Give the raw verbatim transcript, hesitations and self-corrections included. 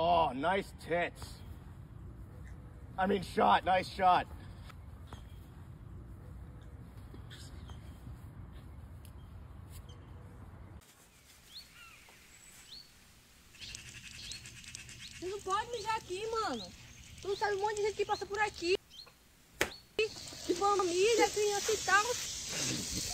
Oh, nice tits. I mean shot, nice shot. Você não pode mijar aqui, mano. Tu não sabe um monte de gente que passa por aqui. De família, criança e tal.